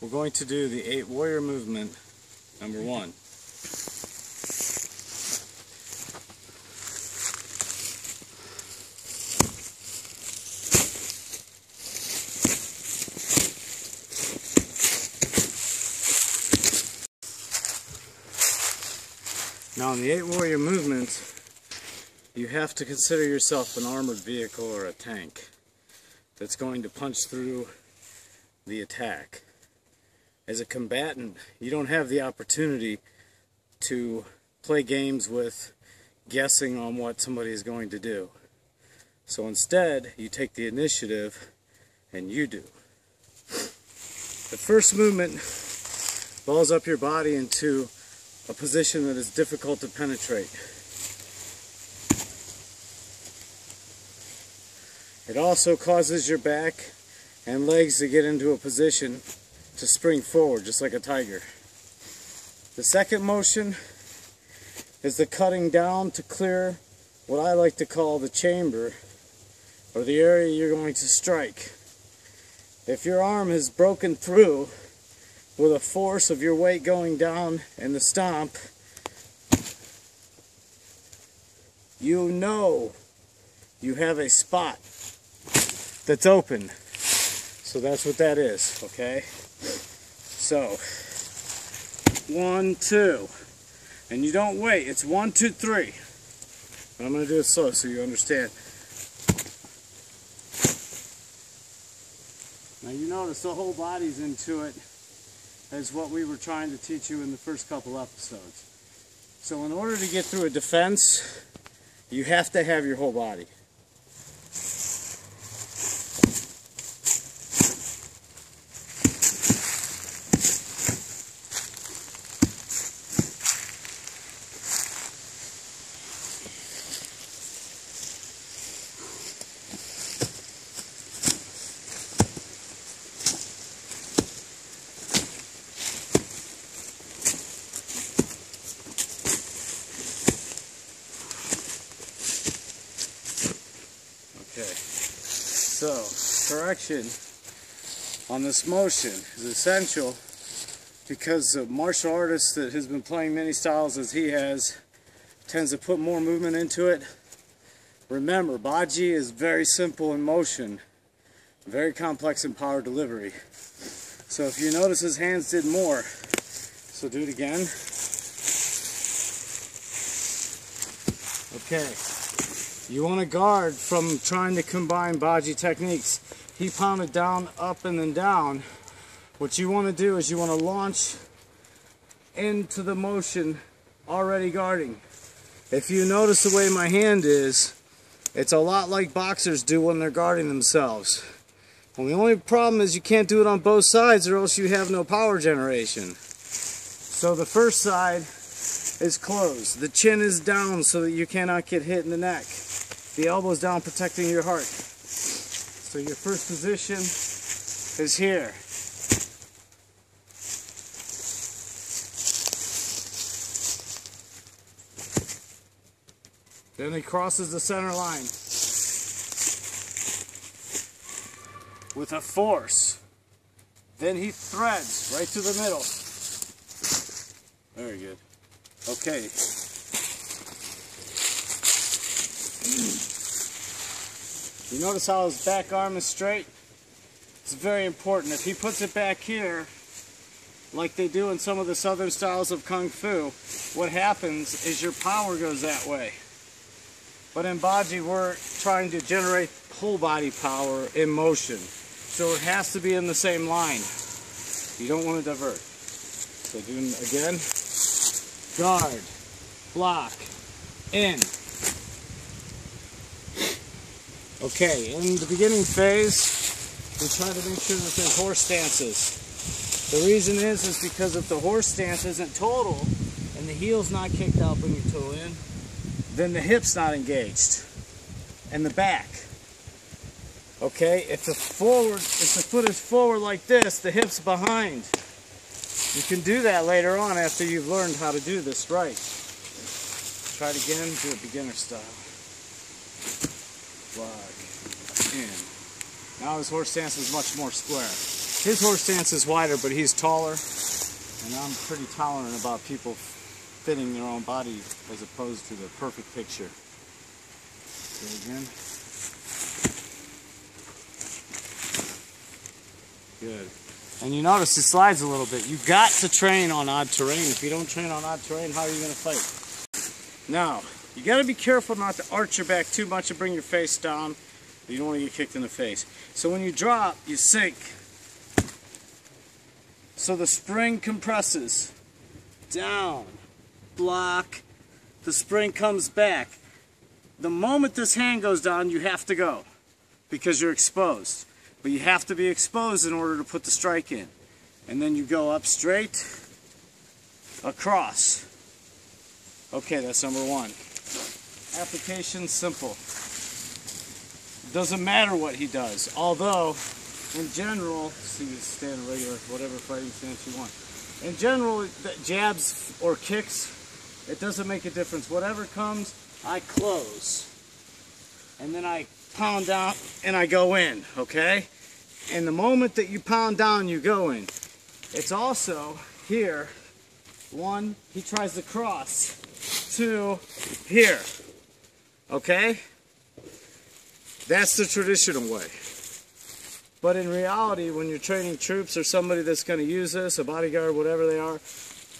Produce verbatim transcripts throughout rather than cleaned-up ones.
We're going to do the eight warrior movement, number one. Now in the eight warrior movement, you have to consider yourself an armored vehicle or a tank that's going to punch through the attack. As a combatant, you don't have the opportunity to play games with guessing on what somebody is going to do. So instead, you take the initiative and you do. The first movement balls up your body into a position that is difficult to penetrate. It also causes your back and legs to get into a position to spring forward, just like a tiger. The second motion is the cutting down to clear what I like to call the chamber, or the area you're going to strike. If your arm has broken through with a force of your weight going down in the stomp, you know you have a spot that's open. So that's what that is, okay? So, one, two. And you don't wait, it's one, two, three. And I'm gonna do it slow so you understand. Now you notice the whole body's into it, as what we were trying to teach you in the first couple episodes. So in order to get through a defense, you have to have your whole body. So, correction on this motion is essential because a martial artist that has been playing many styles as he has tends to put more movement into it. Remember, Baji is very simple in motion, very complex in power delivery. So if you notice, his hands did more. So do it again. Okay. You want to guard from trying to combine Baji techniques. He pounded down, up, and then down. What you want to do is you want to launch into the motion already guarding. If you notice the way my hand is, it's a lot like boxers do when they're guarding themselves. Well, the only problem is you can't do it on both sides or else you have no power generation. So the first side is closed. The chin is down so that you cannot get hit in the neck. The elbow's down, protecting your heart. So your first position is here. Then he crosses the center line with a force. Then he threads right through the middle. Very good. Okay. You notice how his back arm is straight? It's very important. If he puts it back here, like they do in some of the southern styles of Kung Fu, what happens is your power goes that way. But in Baji, we're trying to generate whole body power in motion. So it has to be in the same line. You don't want to divert. So do it again. Guard, block, in. Okay, in the beginning phase, we try to make sure that there's horse stances. The reason is, is because if the horse stance isn't total, and the heel's not kicked out, bring your toe in, then the hip's not engaged, and the back. Okay, if the forward, if the foot is forward like this, the hip's behind. You can do that later on after you've learned how to do this right. Try it again, do it beginner style. Block in. Now his horse stance is much more square. His horse stance is wider, but he's taller, and I'm pretty tolerant about people fitting their own body as opposed to the perfect picture. Go again. Good. And you notice it slides a little bit. You've got to train on odd terrain. If you don't train on odd terrain, how are you going to fight? Now, you got to be careful not to arch your back too much and bring your face down. You don't want to get kicked in the face. So when you drop, you sink. So the spring compresses. Down. Block. The spring comes back. The moment this hand goes down, you have to go because you're exposed. But you have to be exposed in order to put the strike in. And then you go up straight, across. Okay, that's number one. Application simple. Doesn't matter what he does, although in general, see, stand regular, whatever fighting stance you want. In general, jabs or kicks, it doesn't make a difference. Whatever comes, I close, and then I pound down and I go in, okay? And the moment that you pound down, you go in. It's also here, one, he tries to cross, two, here, okay? That's the traditional way. But in reality, when you're training troops or somebody that's going to use this, a bodyguard, whatever they are,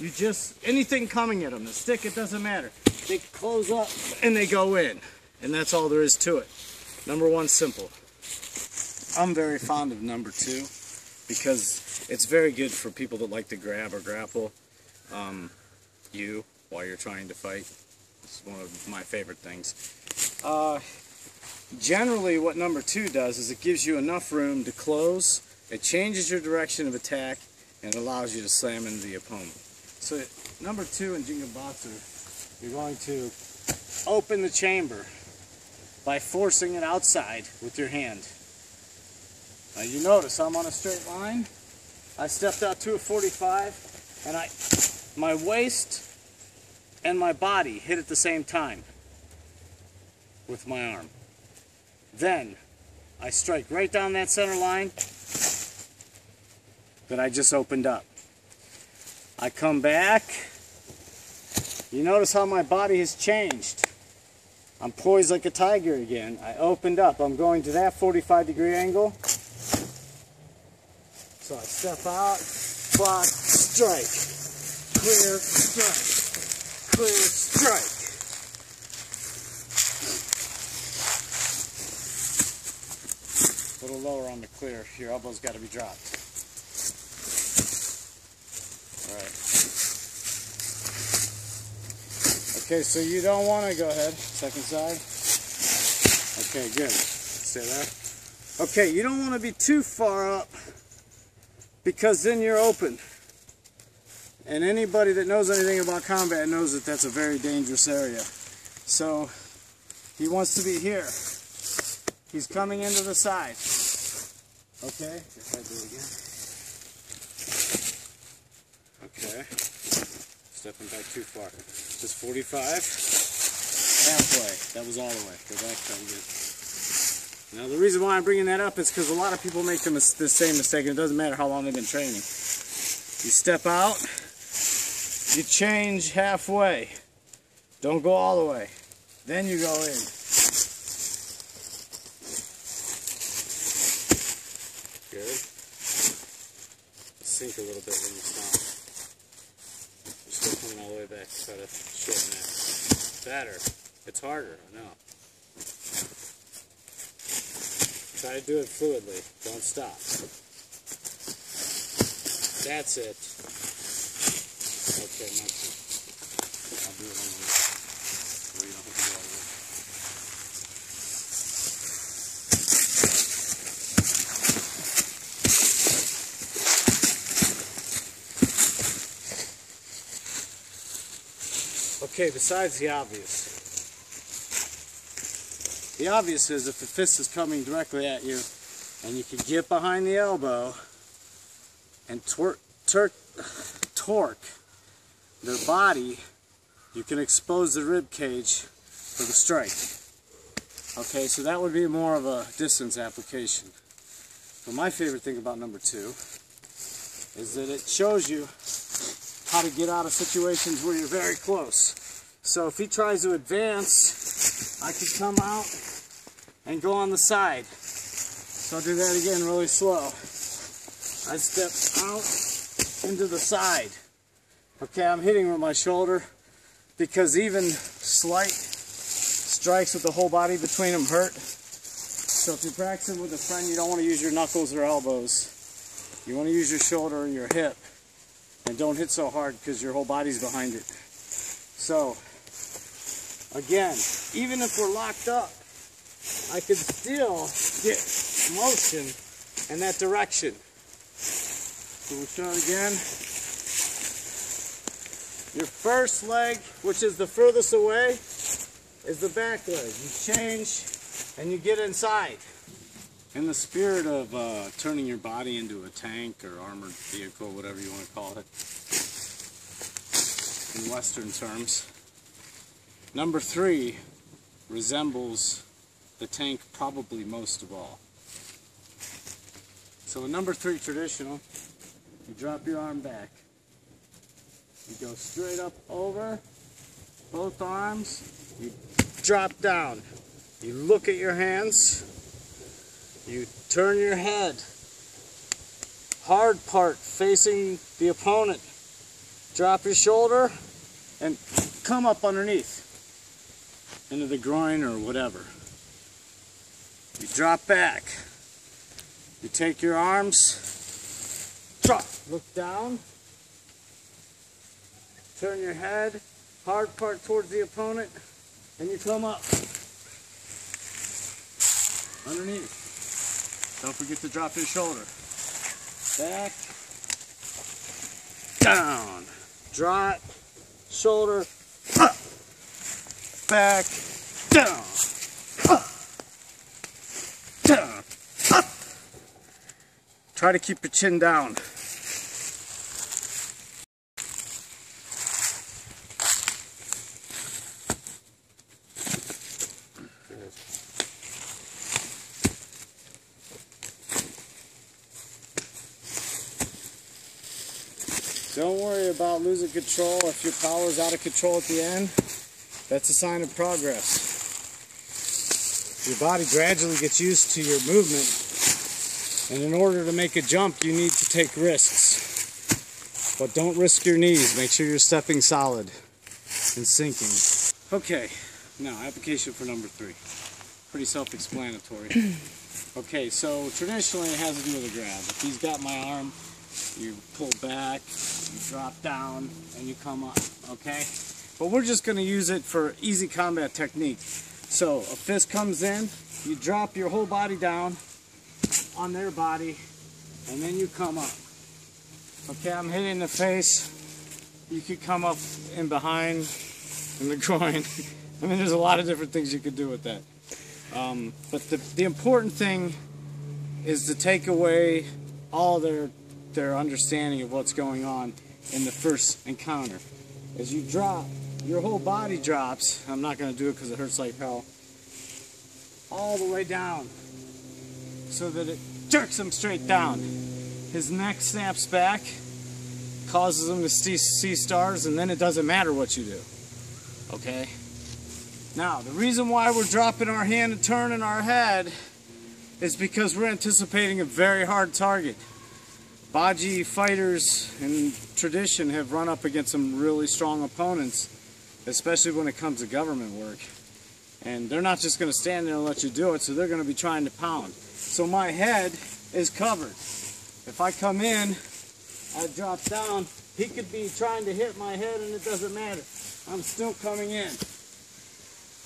you just, anything coming at them, the stick, it doesn't matter. They close up and they go in. And that's all there is to it. Number one, simple. I'm very fond of number two because it's very good for people that like to grab or grapple um, you while you're trying to fight. It's one of my favorite things. Uh, Generally, what number two does is it gives you enough room to close, it changes your direction of attack, and it allows you to slam into the opponent. So number two in Jingabatsu, you're going to open the chamber by forcing it outside with your hand. Now you notice I'm on a straight line. I stepped out to a forty-five, and I, my waist and my body hit at the same time with my arm. Then, I strike right down that center line that I just opened up. I come back. You notice how my body has changed. I'm poised like a tiger again. I opened up. I'm going to that forty-five degree angle. So I step out, block, strike. Clear, strike. Clear, strike. A little lower on the clear. Your elbow's got to be dropped. All right. Okay, so you don't want to go ahead. Second side. Okay, good. Stay there. Okay, you don't want to be too far up because then you're open. And anybody that knows anything about combat knows that that's a very dangerous area. So he wants to be here. He's coming into the side. Okay, if I do it again. Okay, stepping back too far. Just forty-five, halfway. That was all the way. Go back, I'm good. Now the reason why I'm bringing that up is because a lot of people make the, mis the same mistake, and it doesn't matter how long they've been training. You step out, you change halfway. Don't go all the way. Then you go in. Sink a little bit when you stop. You're still coming all the way back to try to shorten that. It's better. It's harder, I know. Try to do it fluidly. Don't stop. That's it. Okay, not too. I'll do it on the way. So you don't have to do all the way. Okay, besides the obvious. The obvious is if the fist is coming directly at you and you can get behind the elbow and twerk, twerk, torque their body, you can expose the rib cage for the strike. Okay, so that would be more of a distance application. But my favorite thing about number two is that it shows you how to get out of situations where you're very close. So if he tries to advance, I could come out and go on the side. So I'll do that again really slow. I step out into the side. Okay, I'm hitting with my shoulder because even slight strikes with the whole body between them hurt. So if you're practicing with a friend, you don't want to use your knuckles or elbows. You want to use your shoulder or your hip. And don't hit so hard because your whole body's behind it. So, again, even if we're locked up, I could still get motion in that direction. So we'll try it again. Your first leg, which is the furthest away, is the back leg. You change and you get inside. In the spirit of uh, turning your body into a tank or armored vehicle, whatever you want to call it, in Western terms, number three resembles the tank probably most of all. So in number three traditional, you drop your arm back. You go straight up over both arms. You drop down. You look at your hands. You turn your head. Hard part facing the opponent. Drop your shoulder and come up underneath. Into the groin or whatever. You drop back. You take your arms. Drop. Look down. Turn your head, hard part towards the opponent, and you come up underneath. Don't forget to drop your shoulder. Back, down, drop, shoulder, up, back, down, up, down, up. Try to keep your chin down. Don't worry about losing control. If your power is out of control at the end, that's a sign of progress. Your body gradually gets used to your movement, and in order to make a jump, you need to take risks. But don't risk your knees. Make sure you're stepping solid and sinking. Okay, now application for number three. Pretty self-explanatory. Okay, so traditionally it has to do with a grab. If he's got my arm, you pull back, you drop down, and you come up, okay? But we're just going to use it for easy combat technique. So, a fist comes in, you drop your whole body down on their body, and then you come up. Okay, I'm hitting the face. You could come up in behind, in the groin. I mean, there's a lot of different things you could do with that. Um, but the, the important thing is to take away all their... their understanding of what's going on in the first encounter. As you drop, your whole body drops. I'm not going to do it because it hurts like hell. All the way down so that it jerks him straight down. His neck snaps back, causes him to see, see stars, and then it doesn't matter what you do. Okay? Now, the reason why we're dropping our hand and turning our head is because we're anticipating a very hard target. Baji fighters in tradition have run up against some really strong opponents, especially when it comes to government work. And they're not just going to stand there and let you do it, so they're going to be trying to pound. So my head is covered. If I come in, I drop down, he could be trying to hit my head and it doesn't matter. I'm still coming in.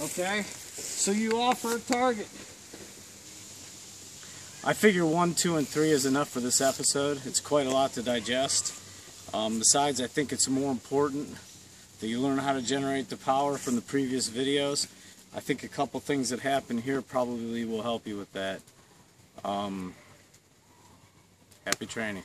Okay? So you offer a target. I figure one, two, and three is enough for this episode. It's quite a lot to digest. Um, besides, I think it's more important that you learn how to generate the power from the previous videos. I think a couple things that happen here probably will help you with that. Um, happy training.